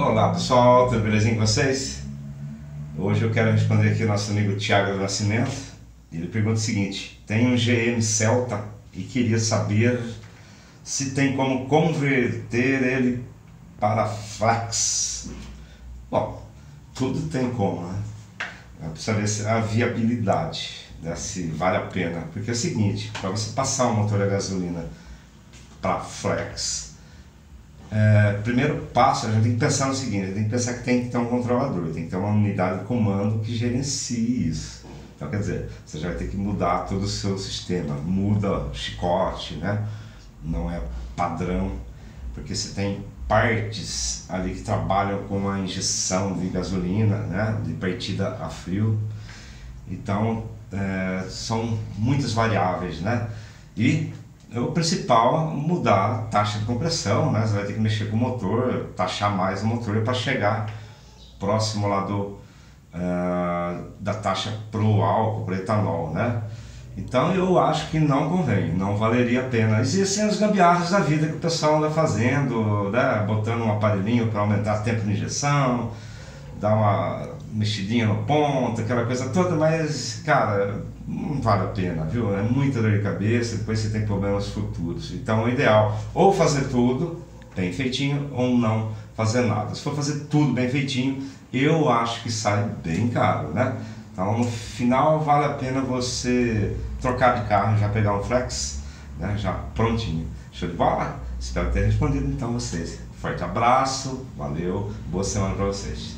Olá pessoal, tudo belezinha com vocês? Hoje eu quero responder aqui o nosso amigo Thiago Nascimento. Ele pergunta o seguinte: tem um GM Celta e queria saber se tem como converter ele para Flex. Bom, tudo tem como, né? Precisa ver se a viabilidade, né? Se vale a pena, porque é o seguinte: para você passar um motor a gasolina para Flex, primeiro passo, a gente tem que pensar no seguinte: a gente tem que pensar que tem que ter um controlador, tem que ter uma unidade de comando que gerencie isso. Então, quer dizer, você já vai ter que mudar todo o seu sistema, muda o chicote, né? Não é padrão, porque você tem partes ali que trabalham com a injeção de gasolina, né? De partida a frio. Então, são muitas variáveis, né? E o principal é mudar a taxa de compressão, né? Você vai ter que mexer com o motor, taxar mais o motor para chegar próximo lá da taxa pro álcool, pro etanol, né? Então eu acho que não convém, não valeria a pena. Existem os gambiarras da vida que o pessoal anda fazendo, né? Botando um aparelhinho para aumentar o tempo de injeção, dar uma mexidinha no ponto, aquela coisa toda, mas, cara, não vale a pena, viu? É muita dor de cabeça, depois você tem problemas futuros. Então o ideal, ou fazer tudo bem feitinho, ou não fazer nada. Se for fazer tudo bem feitinho, eu acho que sai bem caro, né? Então no final vale a pena você trocar de carro, já pegar um Flex, né? Já prontinho. Show de bola? Espero ter respondido então vocês. Forte abraço, valeu, boa semana pra vocês.